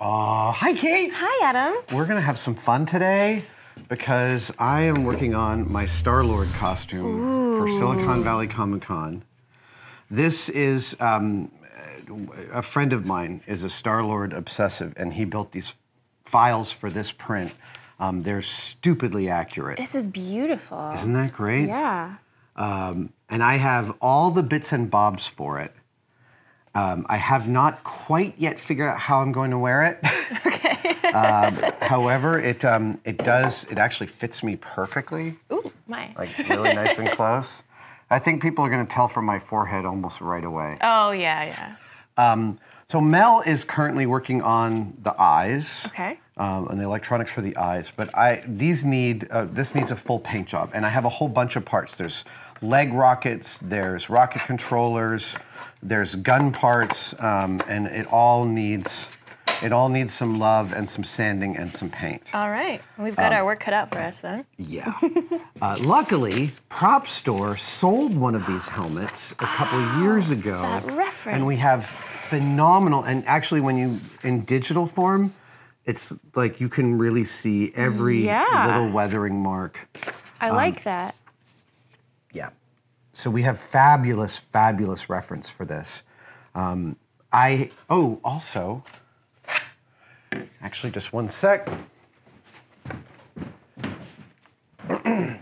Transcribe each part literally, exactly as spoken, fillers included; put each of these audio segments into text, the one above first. Uh, hi, Kate. Hi, Adam. We're gonna have some fun today because I am working on my Star-Lord costume Ooh. for Silicon Valley Comic Con. This is, um, a friend of mine is a Star-Lord obsessive, and he built these files for this print. Um, they're stupidly accurate. This is beautiful. Isn't that great? Yeah. Um, and I have all the bits and bobs for it. Um, I have not quite yet figured out how I'm going to wear it. Okay. um, however, it um, it does, it actually fits me perfectly. Ooh, my. Like really nice and close. I think people are gonna tell from my forehead almost right away. Oh, yeah, yeah. Um, so Mel is currently working on the eyes. Okay. Um, and the electronics for the eyes, but I these need, uh, this needs a full paint job, and I have a whole bunch of parts. There's leg rockets, there's rocket controllers, there's gun parts, um, and it all needs, it all needs some love and some sanding and some paint. All right, we've got um, our work cut out for us then. Yeah. uh, luckily, Prop Store sold one of these helmets a couple oh, years ago. That reference. And we have phenomenal, and actually when you, in digital form, it's like you can really see every yeah. little weathering mark. I um, like that. Yeah. So we have fabulous, fabulous reference for this. Um, I, oh, also, actually just one sec. I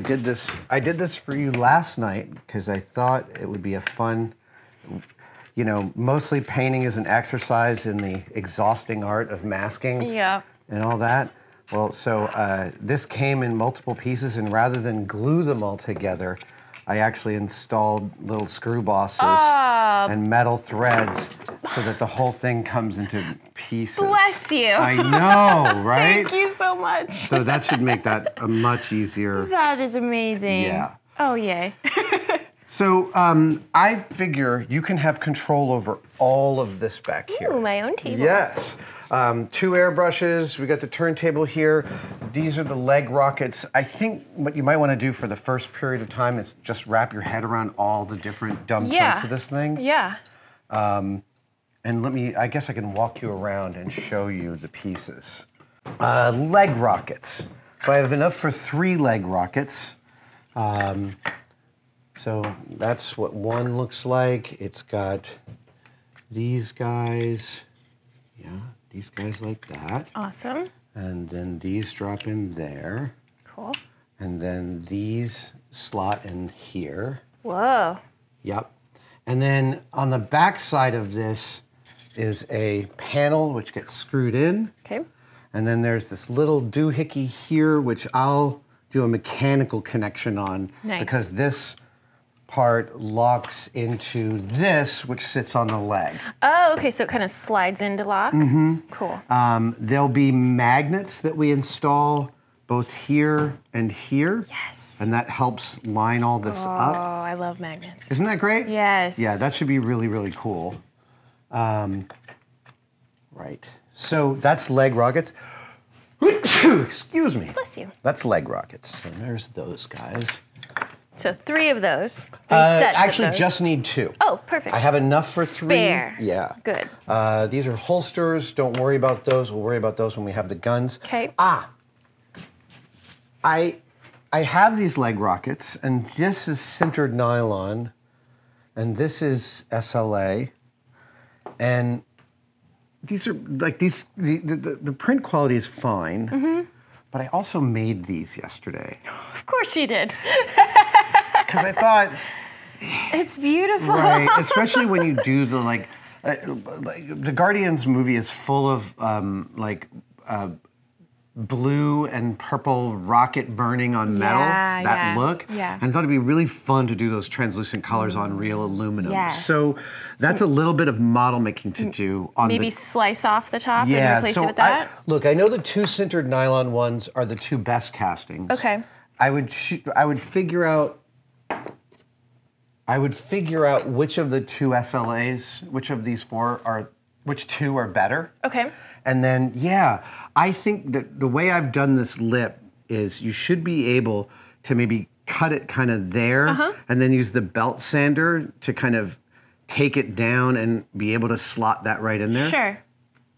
did this, I did this for you last night because I thought it would be a fun, you know, mostly painting is an exercise in the exhausting art of masking yeah. and all that. Well, so uh, this came in multiple pieces, and rather than glue them all together, I actually installed little screw bosses uh, and metal threads so that the whole thing comes into pieces. Bless you. I know, right? Thank you so much. So that should make that a much easier. That is amazing. Yeah. Oh, yay. So um, I figure you can have control over all of this back here. Ooh, my own table. Yes. Um, two airbrushes, we got the turntable here. These are the leg rockets. I think what you might want to do for the first period of time is just wrap your head around all the different dumb yeah. chunks of this thing. Yeah. Um, and let me, I guess I can walk you around and show you the pieces. Uh, leg rockets. So I have enough for three leg rockets. Um, so that's what one looks like. It's got these guys, yeah. These guys like that. Awesome. And then these drop in there. Cool. And then these slot in here. Whoa. Yep. And then on the back side of this is a panel which gets screwed in. Okay. And then there's this little doohickey here which I'll do a mechanical connection on. Nice. Because this part locks into this, which sits on the leg. Oh, okay, so it kind of slides into lock? Mm-hmm. Cool. Um, there'll be magnets that we install both here and here. Yes. And that helps line all this oh, up. Oh, I love magnets. Isn't that great? Yes. Yeah, that should be really, really cool. Um, right, so that's leg rockets. Excuse me. Bless you. That's leg rockets, and there's those guys. So three of those, three uh, sets actually of those. Just need two. Oh, perfect. I have enough for Spare. three. Yeah. Good. Uh, these are holsters, don't worry about those. We'll worry about those when we have the guns. Okay. Ah, I, I have these leg rockets, and this is sintered nylon, and this is S L A, and these are, like these, the, the, the print quality is fine, mm-hmm. but I also made these yesterday. Of course you did. Because I thought it's beautiful, right? Especially when you do the like, uh, like the Guardians movie is full of um, like uh, blue and purple rocket burning on metal. Yeah, that yeah. look, yeah. And I thought it'd be really fun to do those translucent colors on real aluminum. Yes. So that's so, a little bit of model making to do. On maybe the, slice off the top yeah, and replace so it with that. I, look, I know the two sintered nylon ones are the two best castings. Okay. I would I would figure out. I would figure out which of the two S L As, which of these four are, which two are better. Okay. And then, yeah, I think that the way I've done this lip is you should be able to maybe cut it kind of there uh-huh. and then use the belt sander to kind of take it down and be able to slot that right in there. Sure.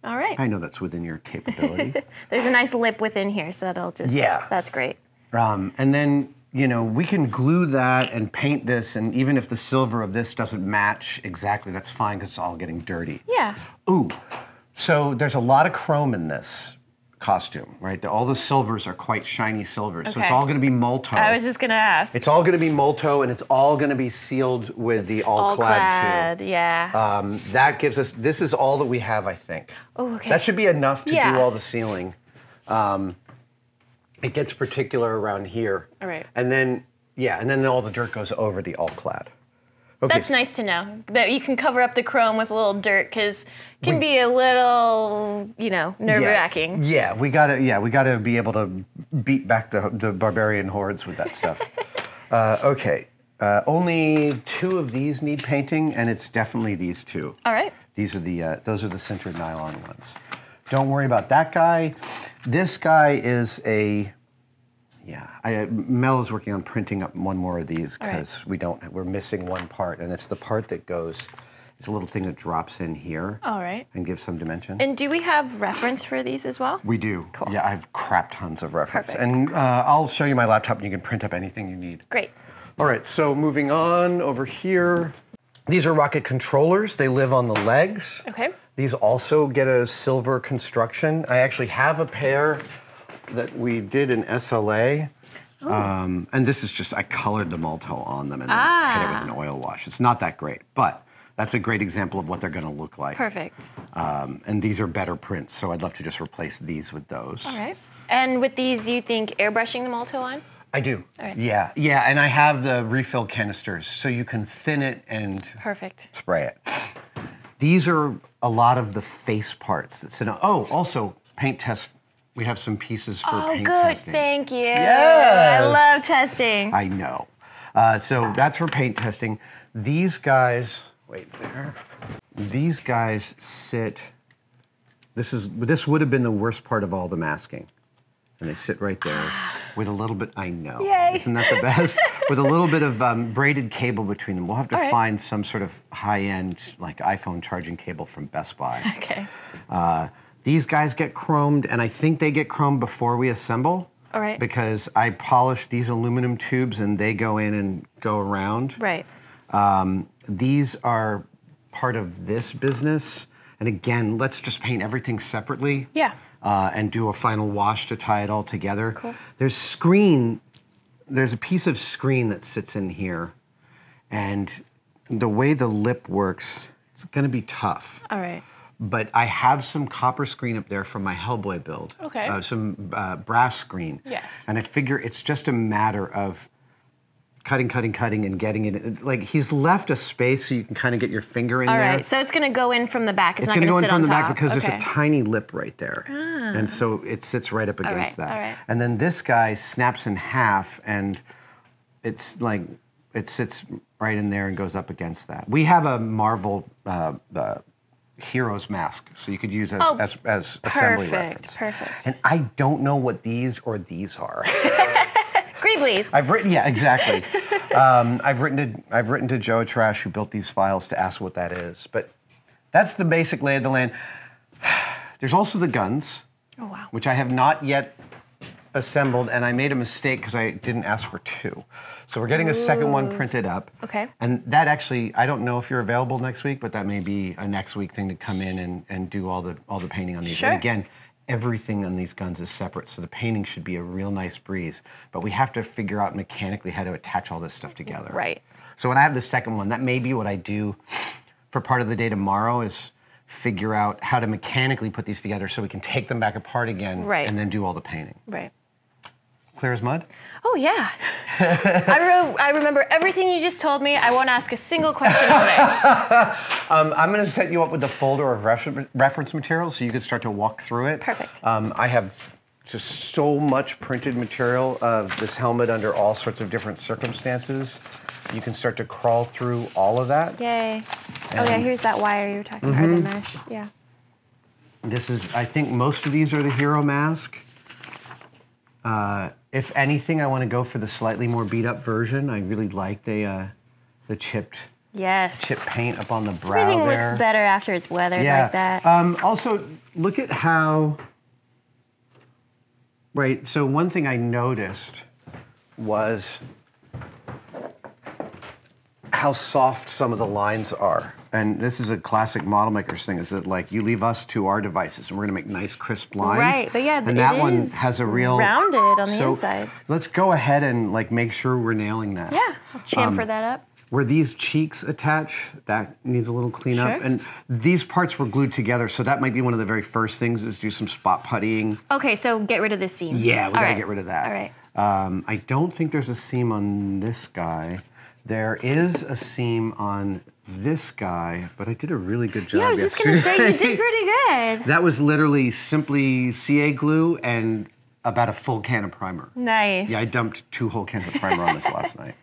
All right. I know that's within your capability. There's a nice lip within here, so that'll just, yeah. That's great. Um, and then, you know, we can glue that and paint this, and even if the silver of this doesn't match exactly, that's fine, because it's all getting dirty. Yeah. Ooh, so there's a lot of chrome in this costume, right? All the silvers are quite shiny silvers, okay. So it's all gonna be Molto. I was just gonna ask. It's all gonna be Molto, and it's all gonna be sealed with the Alclad too. Yeah. Um, that gives us, this is all that we have, I think. Oh, okay. That should be enough to yeah. do all the sealing. Um, it gets particular around here. All right. And then, yeah, and then all the dirt goes over the Alclad. Okay. That's nice to know, that you can cover up the chrome with a little dirt, because it can we, be a little, you know, nerve-wracking. Yeah. yeah, we gotta, yeah, we gotta be able to beat back the, the barbarian hordes with that stuff. uh, okay, uh, only two of these need painting, and it's definitely these two. All right. These are the, uh, those are the sintered nylon ones. Don't worry about that guy. This guy is a, Yeah, I, Mel is working on printing up one more of these because right. we don't, we're missing one part, and it's the part that goes, it's a little thing that drops in here. All right. And gives some dimension. And do we have reference for these as well? We do. Cool. Yeah, I have crap tons of reference. Perfect. And uh, I'll show you my laptop and you can print up anything you need. Great. All right, so moving on over here. These are rocket controllers. They live on the legs. Okay. These also get a silver construction. I actually have a pair that we did in S L A, um, and this is just, I colored the Molto on them and then ah. hit it with an oil wash. It's not that great, but that's a great example of what they're gonna look like. Perfect. Um, and these are better prints, so I'd love to just replace these with those. All right, and with these, you think airbrushing the Molto on? I do, All right. yeah, yeah, and I have the refill canisters, so you can thin it and Perfect. Spray it. These are a lot of the face parts that sit on, oh, also paint test. We have some pieces for oh, paint good. testing. Oh, good, thank you. Yes. I love testing. I know. Uh, so that's for paint testing. These guys, wait there. These guys sit, this is, this would have been the worst part of all the masking. And they sit right there with a little bit, I know. Yay. Isn't that the best? With a little bit of um, braided cable between them. We'll have to all find right. some sort of high-end, like iPhone charging cable from Best Buy. Okay. Uh, These guys get chromed, and I think they get chromed before we assemble. All right. Because I polish these aluminum tubes, and they go in and go around. Right. Um, these are part of this business. And again, let's just paint everything separately. Yeah. Uh, and do a final wash to tie it all together. Cool. There's screen, there's a piece of screen that sits in here. And the way the lip works, it's gonna be tough. All right. But I have some copper screen up there from my Hellboy build. Okay. Uh, some uh, brass screen. Yeah. And I figure it's just a matter of cutting, cutting, cutting, and getting it. Like, he's left a space so you can kind of get your finger in All there. All right, so it's gonna go in from the back. It's, it's not gonna, gonna go in from the top. back because okay. there's a tiny lip right there. Ah. And so it sits right up against All right. that. All right. And then this guy snaps in half, and it's like, it sits right in there and goes up against that. We have a Marvel, uh, uh, hero's mask, so you could use as, oh, as, as assembly perfect, reference. Perfect. And I don't know what these or these are. Greeblies. I've written, yeah, exactly. um, I've written to I've written to Joe Atrash, who built these files, to ask what that is. But that's the basic lay of the land. There's also the guns, oh, wow. which I have not yet assembled, and I made a mistake because I didn't ask for two. So we're getting a Ooh. second one printed up. Okay. And that actually, I don't know if you're available next week, but that may be a next week thing to come in and, and do all the all the painting on these. Sure. And again, everything on these guns is separate, so the painting should be a real nice breeze. But we have to figure out mechanically how to attach all this stuff together. Right. So when I have the second one, that may be what I do for part of the day tomorrow, is figure out how to mechanically put these together so we can take them back apart again right. and then do all the painting. Right. Clear as mud? Oh, yeah. I, re I remember everything you just told me. I won't ask a single question all day. um, I'm going to set you up with the folder of refer reference material so you can start to walk through it. Perfect. Um, I have just so much printed material of this helmet under all sorts of different circumstances. You can start to crawl through all of that. Yay. And oh, yeah, here's that wire you were talking mm-hmm. about, the mesh. Yeah. This is, I think most of these are the hero mask. Uh, if anything, I want to go for the slightly more beat up version. I really like the, uh, the chipped Yes. Chip paint up on the brow Everything there. Looks better after it's weathered yeah. like that. Um, also, look at how... Right, so one thing I noticed was how soft some of the lines are. And this is a classic model makers thing, is that like you leave us to our devices and we're gonna make nice crisp lines. Right, but yeah, and it that is one has a real rounded on so the insides. Let's go ahead and like make sure we're nailing that. Yeah, I'll chamfer um, that up. Where these cheeks attach, that needs a little cleanup. Sure. And these parts were glued together, so that might be one of the very first things is do some spot puttying. Okay, so get rid of this seam. Yeah, we All gotta right. get rid of that. All right. Um, I don't think there's a seam on this guy. There is a seam on this guy, but I did a really good job yesterday. Yeah, I was yesterday. just gonna say, you did pretty good. That was literally simply C A glue and about a full can of primer. Nice. Yeah, I dumped two whole cans of primer on this last night.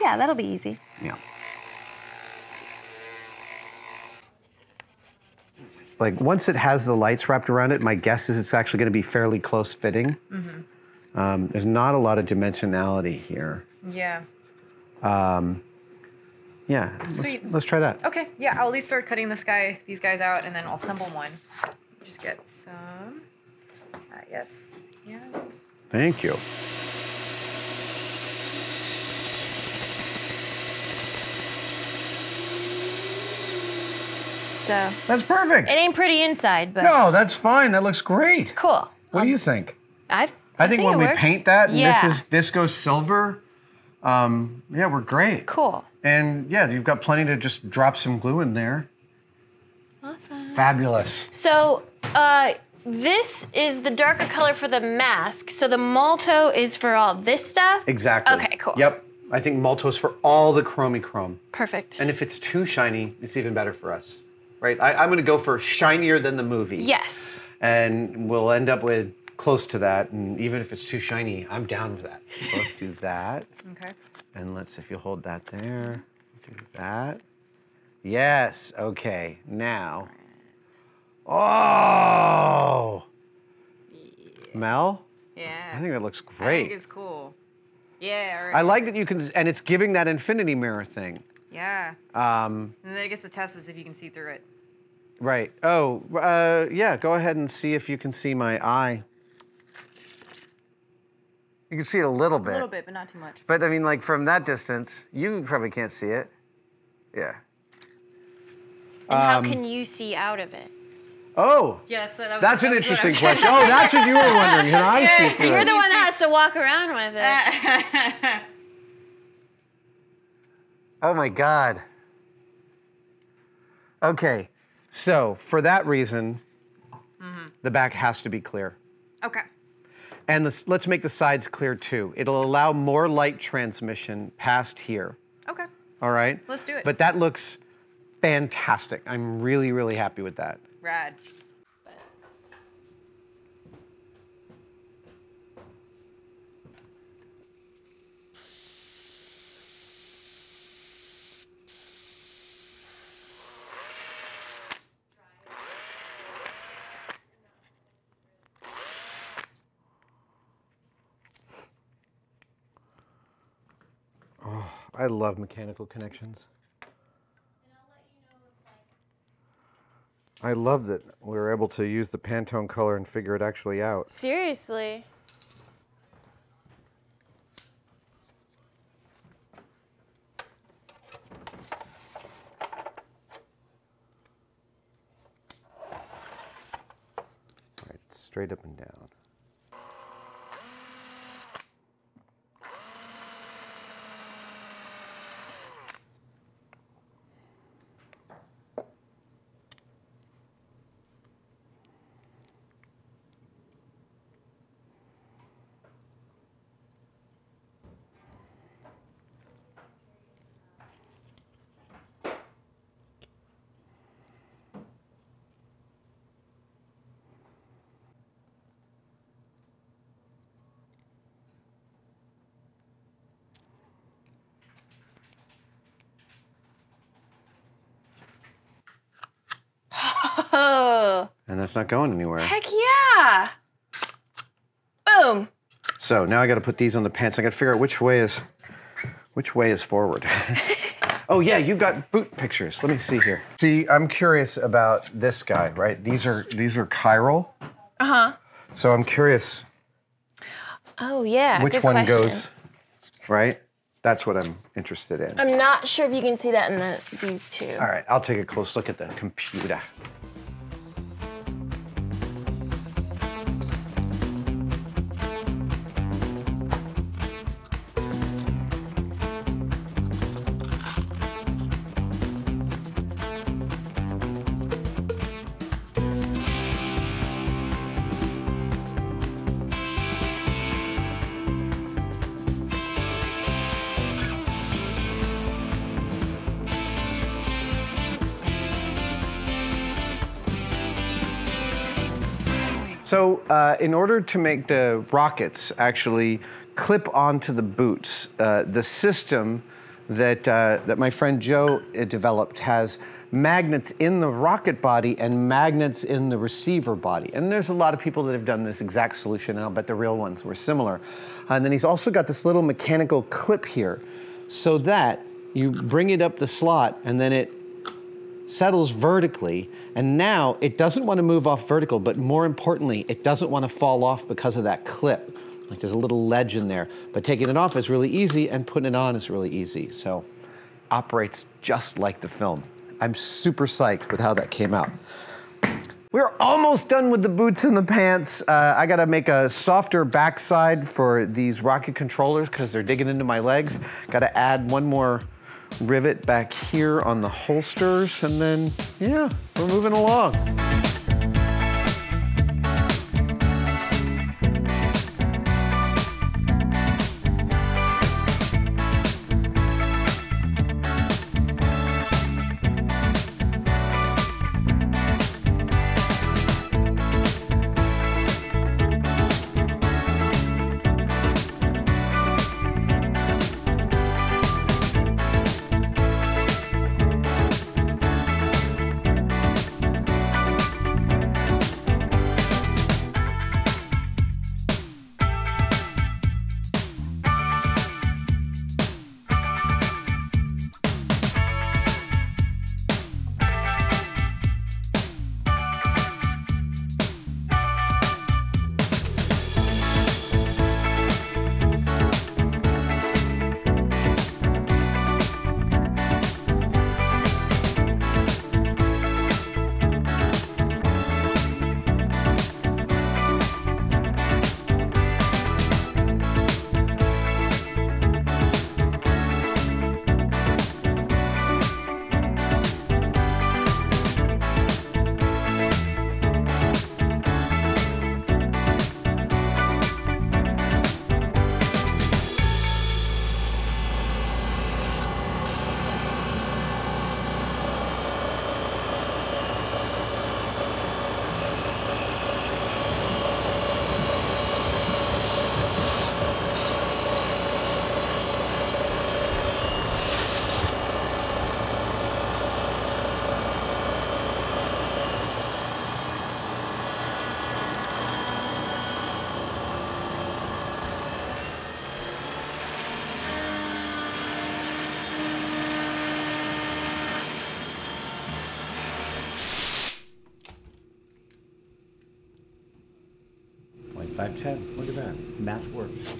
Yeah, that'll be easy. Yeah. Like, once it has the lights wrapped around it, my guess is it's actually gonna be fairly close fitting. Mm-hmm. Um, there's not a lot of dimensionality here. Yeah. Um, yeah, let's, let's try that. Okay, yeah, I'll at least start cutting this guy, these guys out, and then I'll assemble one. Just get some, uh, yes, yeah. Thank you. So. That's perfect. It ain't pretty inside, but. No, that's fine, that looks great. Cool. What um, do you think? I, I, I think, think when we works. paint that, and yeah. this is Disco Silver, Um, yeah, we're great. Cool. And yeah, you've got plenty to just drop some glue in there. Awesome. Fabulous. So uh, this is the darker color for the mask. So the Molto is for all this stuff? Exactly. Okay, cool. Yep. I think Molto's for all the chromey chrome. Perfect. And if it's too shiny, it's even better for us, right? I, I'm gonna go for shinier than the movie. Yes. And we'll end up with close to that, and even if it's too shiny, I'm down with that. So let's do that. Okay. And let's, if you hold that there, do that. Yes, okay, now. Oh! Yeah. Mel? Yeah. I think that looks great. I think it's cool. Yeah. Right. I like that you can, and it's giving that infinity mirror thing. Yeah. Um, and then I guess the test is if you can see through it. Right, oh, uh, yeah, go ahead and see if you can see my eye. You can see it a little bit. A little bit, but not too much. But I mean, like from that distance, you probably can't see it. Yeah. And um, how can you see out of it? Oh. Yes, that was, that's that an was interesting question. Oh, that's what you were wondering. Can I yeah, see through You're it? the one that has to walk around with it. Oh my God. Okay, so for that reason, mm-hmm. the back has to be clear. Okay. And the, let's make the sides clear too. It'll allow more light transmission past here. Okay. All right? Let's do it. But that looks fantastic. I'm really, really happy with that. Rad. I love mechanical connections. I love that we were able to use the Pantone color and figure it actually out. Seriously. All right, it's straight up and down. And that's not going anywhere. Heck yeah! Boom. So now I got to put these on the pants. I got to figure out which way is, which way is forward. Oh yeah, you got boot pictures. Let me see here. See, I'm curious about this guy, right? These are these are chiral. Uh-huh. So I'm curious. Oh yeah. Which good one question. Goes, right? That's what I'm interested in. I'm not sure if you can see that in the, these two. All right, I'll take a close look at the computer. So uh, in order to make the rockets actually clip onto the boots, uh, the system that, uh, that my friend Joe uh, developed has magnets in the rocket body and magnets in the receiver body. And there's a lot of people that have done this exact solution, and I'll bet the real ones were similar. And then he's also got this little mechanical clip here so that you bring it up the slot and then it settles vertically, and now it doesn't want to move off vertical, but more importantly, it doesn't want to fall off because of that clip. Like there's a little ledge in there, but taking it off is really easy and putting it on is really easy. So operates just like the film. I'm super psyched with how that came out. We're almost done with the boots and the pants. Uh, I gotta make a softer backside for these rocket controllers because they're digging into my legs. Gotta add one more rivet back here on the holsters, and then, yeah, we're moving along. five ten, look at that. Math works.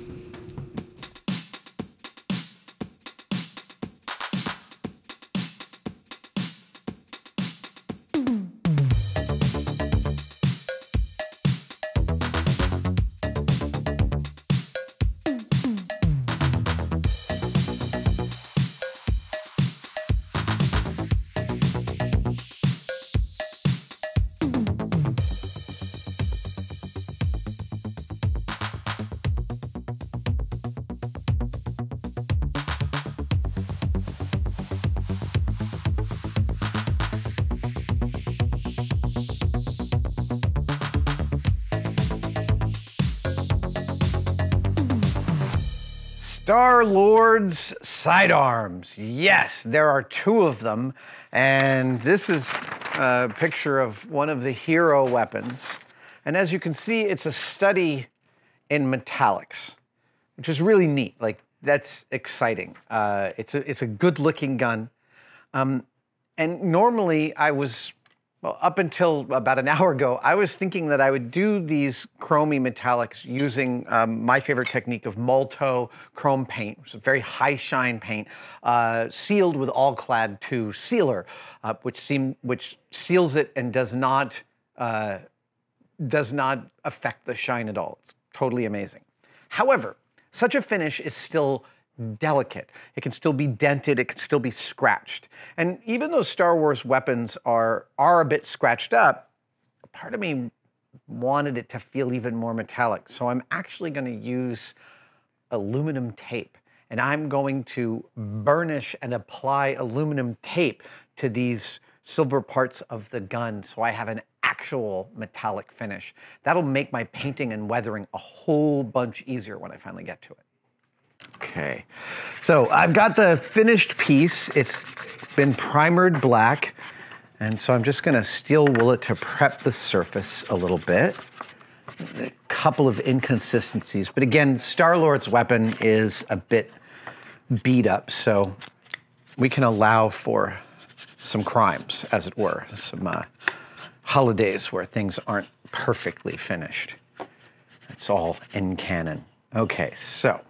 Star-Lord's sidearms. Yes, there are two of them. And this is a picture of one of the hero weapons. And as you can see, it's a study in metallics, which is really neat. Like, that's exciting. Uh, it's a, it's a good-looking gun. Um, and normally I was, well, up until about an hour ago, I was thinking that I would do these chromey metallics using um, my favorite technique of Molto chrome paint. It's a very high shine paint, uh, sealed with Alclad two sealer, uh, which seem, which seals it and does not, uh, does not affect the shine at all. It's totally amazing. However, such a finish is still delicate. It can still be dented, it can still be scratched. And even though Star Wars weapons are, are a bit scratched up, part of me wanted it to feel even more metallic. So I'm actually gonna use aluminum tape, and I'm going to burnish and apply aluminum tape to these silver parts of the gun so I have an actual metallic finish. That'll make my painting and weathering a whole bunch easier when I finally get to it. Okay, so I've got the finished piece. It's been primered black, and so I'm just gonna steel wool it to prep the surface a little bit. A couple of inconsistencies, but again, Star-Lord's weapon is a bit beat up, so we can allow for some crimes, as it were, some uh, holidays where things aren't perfectly finished. That's all in canon. Okay, so.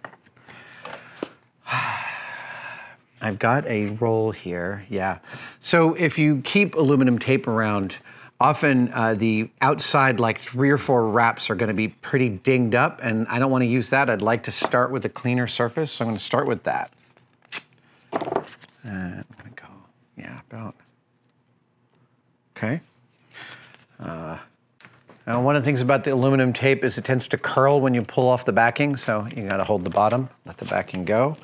I've got a roll here, yeah. So if you keep aluminum tape around, often uh, the outside, like three or four wraps are gonna be pretty dinged up, and I don't wanna use that. I'd like to start with a cleaner surface, so I'm gonna start with that. Uh, I'm gonna go, yeah, about, okay. Uh, now one of the things about the aluminum tape is it tends to curl when you pull off the backing, so you gotta hold the bottom, let the backing go.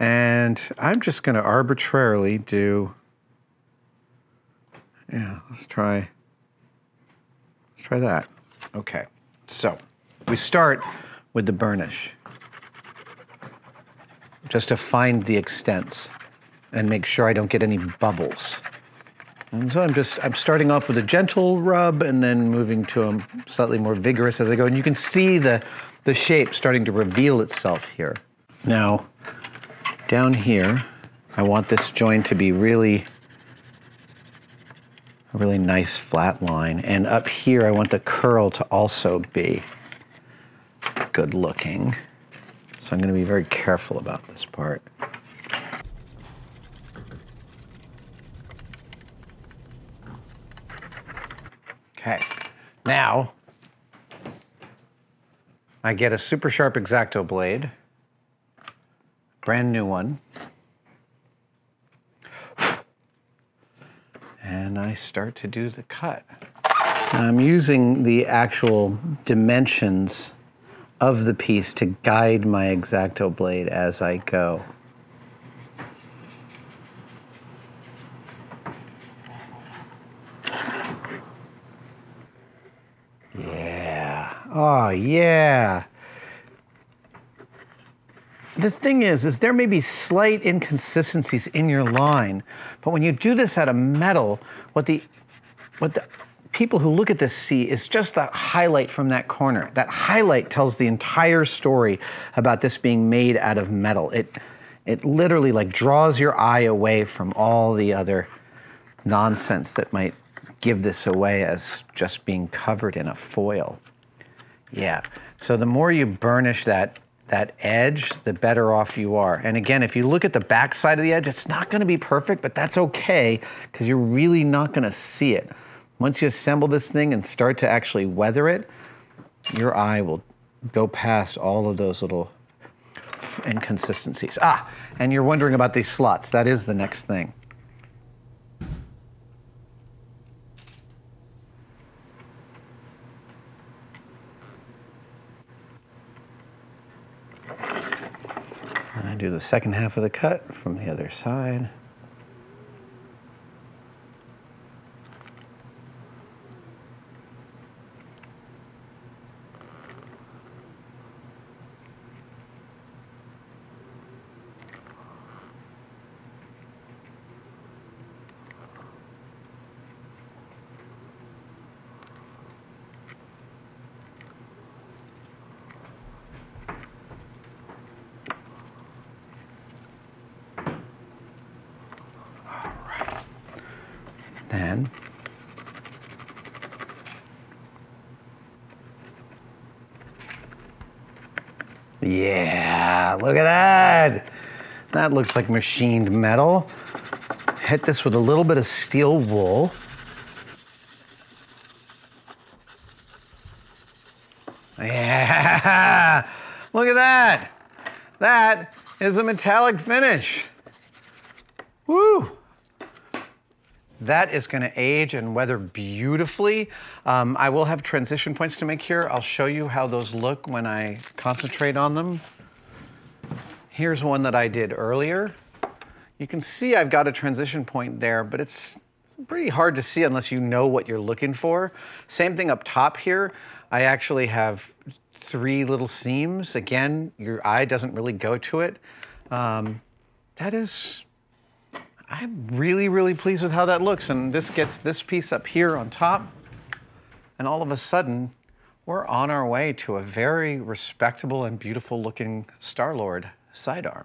And I'm just gonna arbitrarily do, yeah, let's try, let's try that. Okay, so we start with the burnish, just to find the extents and make sure I don't get any bubbles. And so I'm just, I'm starting off with a gentle rub and then moving to a slightly more vigorous as I go. And you can see the, the shape starting to reveal itself here. Now, down here, I want this joint to be really, a really nice flat line. And up here, I want the curl to also be good looking. So I'm gonna be very careful about this part. Okay, now I get a super sharp X-Acto blade. Brand new one. And I start to do the cut. I'm using the actual dimensions of the piece to guide my X-Acto blade as I go. Yeah, oh yeah. The thing is, is there may be slight inconsistencies in your line, but when you do this out of metal, what the, what the people who look at this see is just the highlight from that corner. That highlight tells the entire story about this being made out of metal. It, it literally like draws your eye away from all the other nonsense that might give this away as just being covered in a foil. Yeah, so the more you burnish that, that edge, the better off you are. And again, if you look at the back side of the edge, it's not gonna be perfect, but that's okay, because you're really not gonna see it. Once you assemble this thing and start to actually weather it, your eye will go past all of those little inconsistencies. Ah, and you're wondering about these slots. That is the next thing. Do the second half of the cut from the other side. Yeah, look at that. That looks like machined metal. Hit this with a little bit of steel wool. Yeah, look at that. That is a metallic finish. Woo. That is gonna age and weather beautifully. Um, I will have transition points to make here. I'll show you how those look when I concentrate on them. Here's one that I did earlier. You can see I've got a transition point there, but it's pretty hard to see unless you know what you're looking for. Same thing up top here. I actually have three little seams. Again, your eye doesn't really go to it. Um, that is, I'm really, really pleased with how that looks. And this gets this piece up here on top. And all of a sudden, we're on our way to a very respectable and beautiful looking Star-Lord sidearm.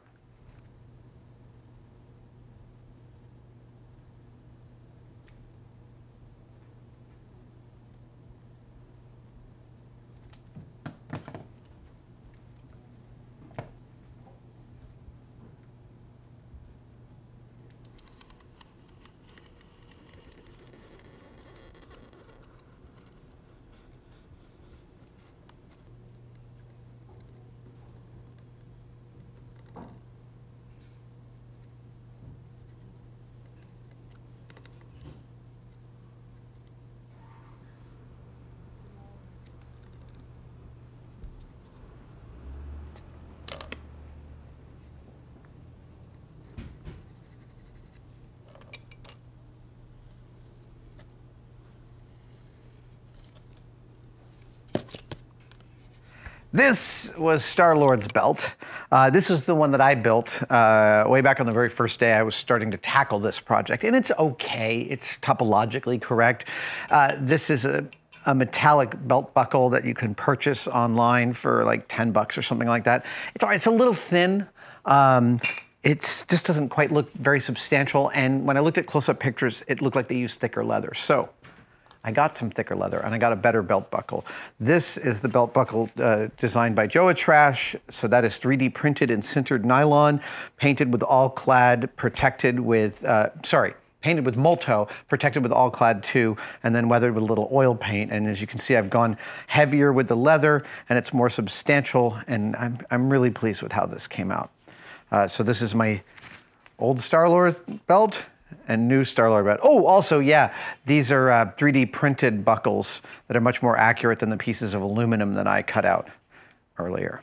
This was Star-Lord's belt. Uh, this is the one that I built uh, way back on the very first day I was starting to tackle this project. And it's okay, it's topologically correct. Uh, this is a, a metallic belt buckle that you can purchase online for like ten bucks or something like that. It's all right, it's a little thin. Um, it just doesn't quite look very substantial. And when I looked at close-up pictures, it looked like they used thicker leather. So I got some thicker leather and I got a better belt buckle. This is the belt buckle uh, designed by Joe Atrash. So that is three D printed in sintered nylon, painted with Alclad, protected with, uh, sorry, painted with Molto, protected with Alclad too, and then weathered with a little oil paint. And as you can see, I've gone heavier with the leather and it's more substantial. And I'm, I'm really pleased with how this came out. Uh, so this is my old Star-Lord belt and new Star-Lord belt. Oh, also, yeah, these are uh, three D printed buckles that are much more accurate than the pieces of aluminum that I cut out earlier.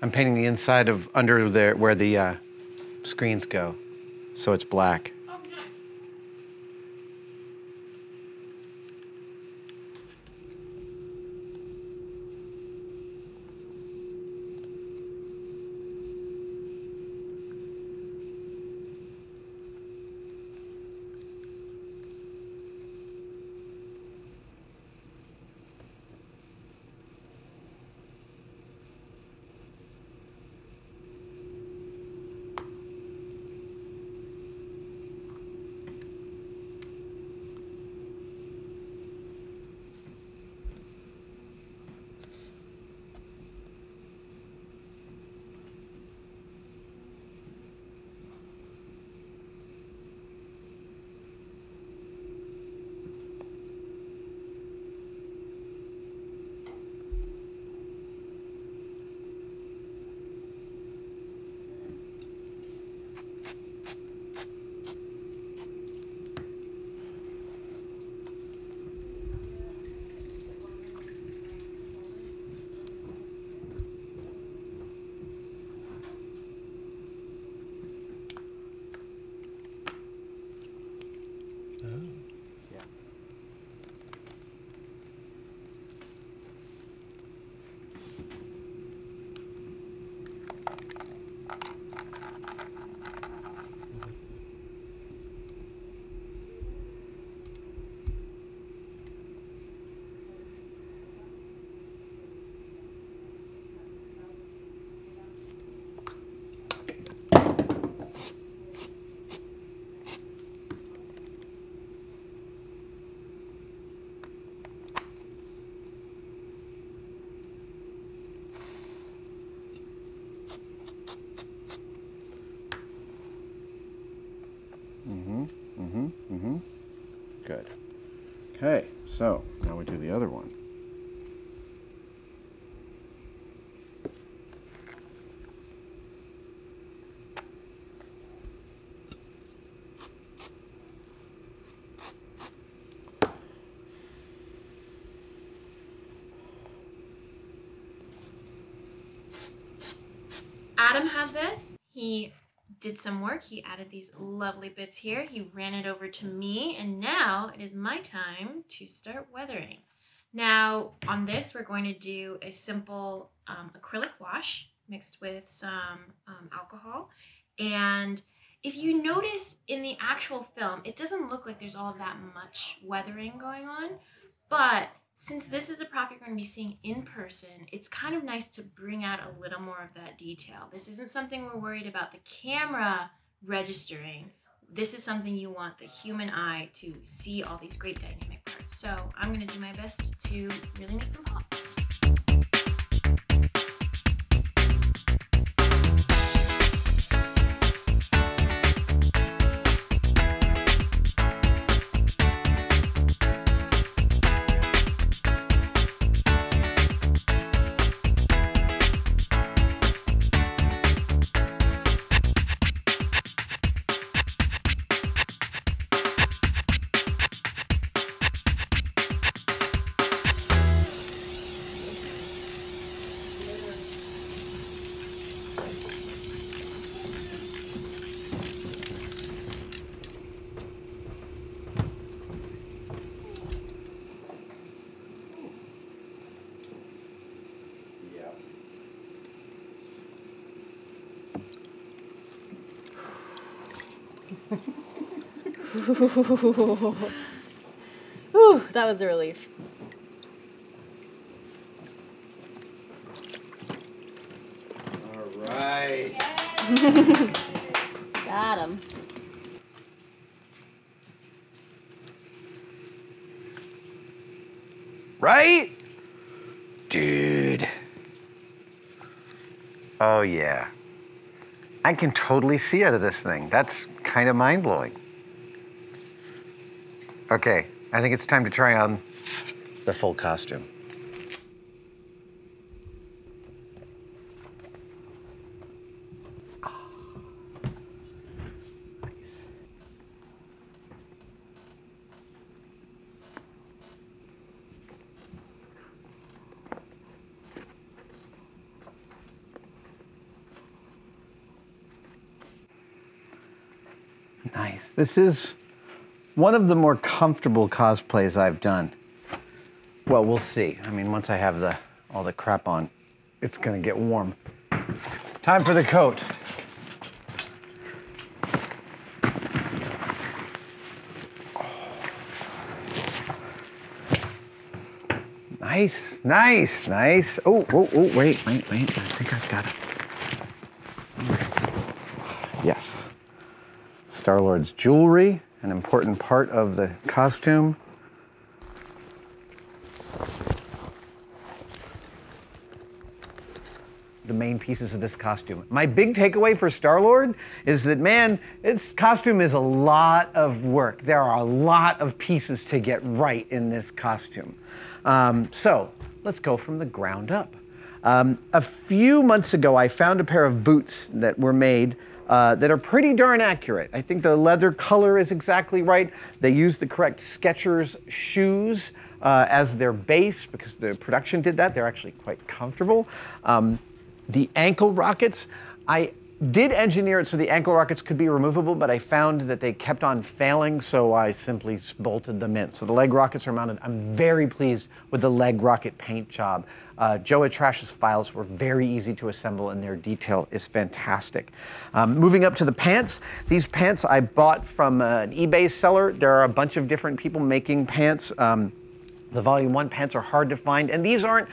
I'm painting the inside of under there where the uh, screens go, so it's black. Oh, nice. Okay, so now we do the other one. Adam had this. He did some work. He added these lovely bits here. He ran it over to me, and now it is my time to start weathering. Now on this, we're going to do a simple um, acrylic wash mixed with some um, alcohol. And if you notice in the actual film, it doesn't look like there's all that much weathering going on, but since this is a prop you're going to be seeing in person, it's kind of nice to bring out a little more of that detail. This isn't something we're worried about the camera registering. This is something you want the human eye to see all these great dynamic parts. So I'm going to do my best to really make them pop. Ooh, that was a relief. All right. Got him. Right? Dude. Oh, yeah. I can totally see out of this thing. That's kind of mind-blowing. Okay, I think it's time to try on the full costume. Oh, nice. Nice. This is one of the more comfortable cosplays I've done. Well, we'll see. I mean, once I have the all the crap on, it's gonna get warm. Time for the coat. Oh. Nice, nice, nice. Oh, oh, oh, wait, wait, wait. I think I've got it. Yes. Star-Lord's jewelry. An important part of the costume. The main pieces of this costume. My big takeaway for Star-Lord is that, man, this costume is a lot of work. There are a lot of pieces to get right in this costume. Um, so let's go from the ground up. Um, a few months ago, I found a pair of boots that were made Uh, that are pretty darn accurate. I think the leather color is exactly right. They use the correct Skechers shoes uh, as their base because the production did that. They're actually quite comfortable. Um, the ankle rockets, I did engineer it so the ankle rockets could be removable, but I found that they kept on failing, so I simply bolted them in. So the leg rockets are mounted. I'm very pleased with the leg rocket paint job. Uh, Joe Atrash's files were very easy to assemble, and their detail is fantastic. Um, moving up to the pants. These pants I bought from uh, an eBay seller. There are a bunch of different people making pants. Um, the Volume one pants are hard to find, and these aren't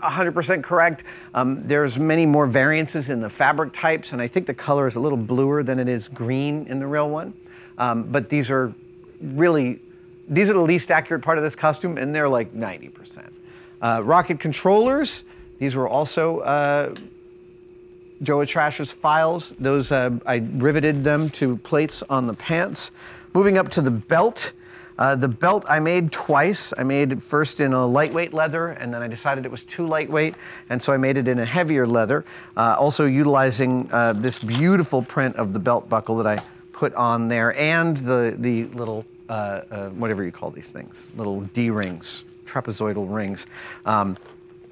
one hundred percent correct. Um, there's many more variances in the fabric types, and I think the color is a little bluer than it is green in the real one. Um, but these are really, these are the least accurate part of this costume, and they're like ninety percent. Uh, rocket controllers, these were also uh, Joe Atrash's files. Those, uh, I riveted them to plates on the pants. Moving up to the belt, Uh, the belt I made twice. I made it first in a lightweight leather, and then I decided it was too lightweight, and so I made it in a heavier leather, uh, also utilizing uh, this beautiful print of the belt buckle that I put on there, and the, the little, uh, uh, whatever you call these things, little D-rings, trapezoidal rings. Um,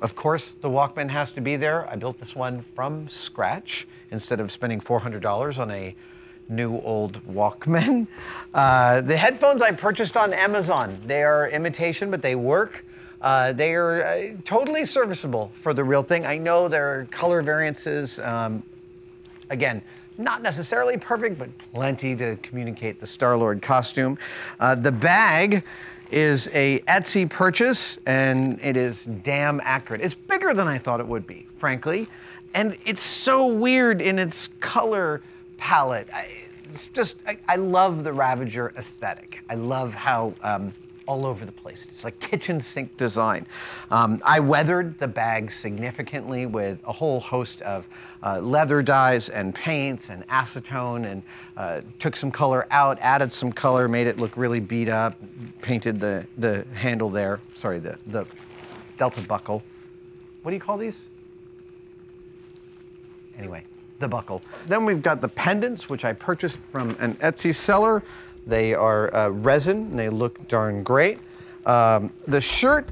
Of course, the Walkman has to be there. I built this one from scratch instead of spending four hundred dollars on a new old Walkman. Uh, the headphones I purchased on Amazon. They are imitation, but they work. Uh, they are uh, totally serviceable for the real thing. I know there are color variances. Um, again, not necessarily perfect, but plenty to communicate the Star-Lord costume. Uh, the bag is a Etsy purchase, and it is damn accurate. It's bigger than I thought it would be, frankly. And it's so weird in its color palette. I, it's just, I, I love the Ravager aesthetic. I love how um, all over the place. It's like kitchen sink design. Um, I weathered the bag significantly with a whole host of uh, leather dyes and paints and acetone, and uh, took some color out, added some color, made it look really beat up, painted the, the handle there, sorry, the, the delta buckle. What do you call these? Anyway, the buckle. Then we've got the pendants, which I purchased from an Etsy seller. They are uh, resin, and they look darn great. Um, the shirt,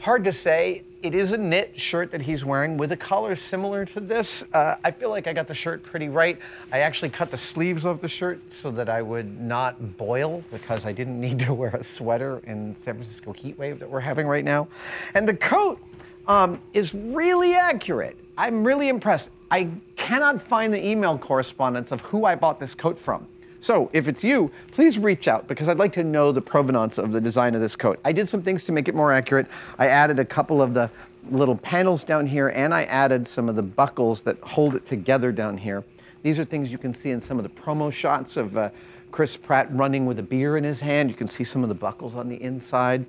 hard to say. It is a knit shirt that he's wearing with a collar similar to this. Uh, I feel like I got the shirt pretty right. I actually cut the sleeves of the shirt so that I would not boil, because I didn't need to wear a sweater in San Francisco heat wave that we're having right now. And the coat um, is really accurate. I'm really impressed. I cannot find the email correspondence of who I bought this coat from. So if it's you, please reach out, because I'd like to know the provenance of the design of this coat. I did some things to make it more accurate. I added a couple of the little panels down here, and I added some of the buckles that hold it together down here. These are things you can see in some of the promo shots of uh, Chris Pratt running with a beer in his hand. You can see some of the buckles on the inside.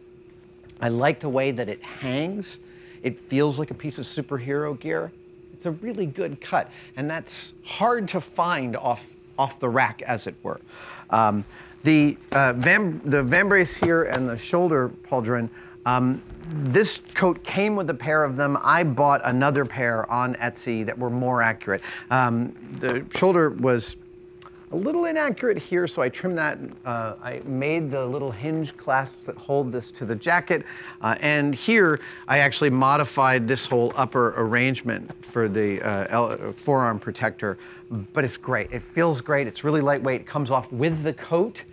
I like the way that it hangs. It feels like a piece of superhero gear. It's a really good cut, and that's hard to find off off the rack, as it were. Um, the uh, vam the vambrace here and the shoulder pauldron, um, this coat came with a pair of them. I bought another pair on Etsy that were more accurate. Um, the shoulder was a little inaccurate here, so I trimmed that. Uh, I made the little hinge clasps that hold this to the jacket. Uh, and here, I actually modified this whole upper arrangement for the uh, forearm protector, but it's great. It feels great. It's really lightweight. It comes off with the coat.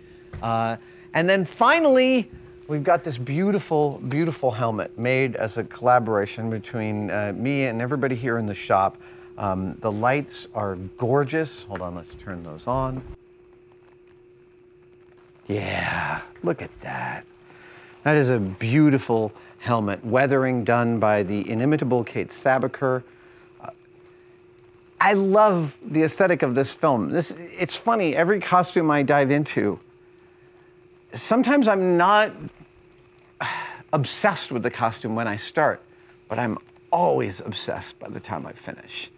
Uh, and then finally, we've got this beautiful, beautiful helmet made as a collaboration between uh, me and everybody here in the shop. Um, the lights are gorgeous. Hold on, let's turn those on. Yeah, look at that. That is a beautiful helmet. Weathering done by the inimitable Kayte Sabicer. Uh, I love the aesthetic of this film. This, it's funny, every costume I dive into, sometimes I'm not obsessed with the costume when I start, but I'm always obsessed by the time I finish.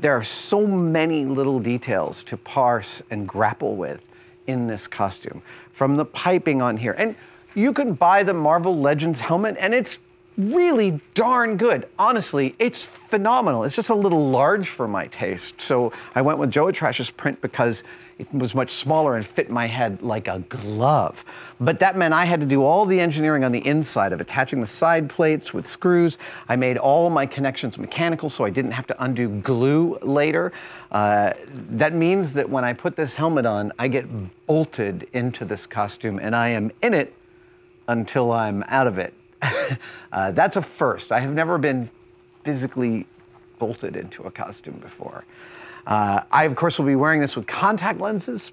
There are so many little details to parse and grapple with in this costume, from the piping on here. And you can buy the Marvel Legends helmet, and it's really darn good. Honestly, it's phenomenal. It's just a little large for my taste. So I went with Joe Atrash's print because it was much smaller and fit my head like a glove. But that meant I had to do all the engineering on the inside of attaching the side plates with screws. I made all my connections mechanical so I didn't have to undo glue later. Uh, that means that when I put this helmet on, I get bolted into this costume, and I am in it until I'm out of it. uh, that's a first. I have never been physically bolted into a costume before. Uh, I, of course, will be wearing this with contact lenses,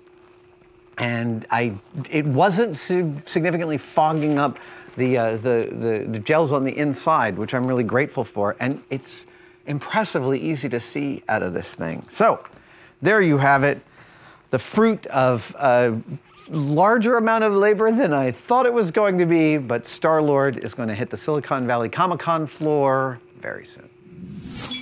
and I, it wasn't significantly fogging up the, uh, the, the, the gels on the inside, which I'm really grateful for, and it's impressively easy to see out of this thing. So, there you have it, the fruit of a larger amount of labor than I thought it was going to be, but Star-Lord is going to hit the Silicon Valley Comic Con floor very soon.